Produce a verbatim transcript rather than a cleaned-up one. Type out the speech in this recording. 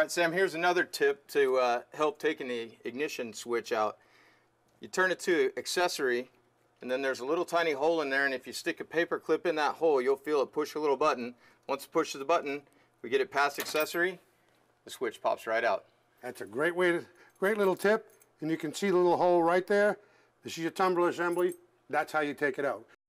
right, Sam, here's another tip to uh, help taking the ignition switch out. You turn it to accessory, and then there's a little tiny hole in there, and if you stick a paper clip in that hole, you'll feel it push a little button. Once it pushes the button, we get it past accessory, the switch pops right out. That's a great way to, great little tip, and you can see the little hole right there. This is your tumbler assembly. That's how you take it out.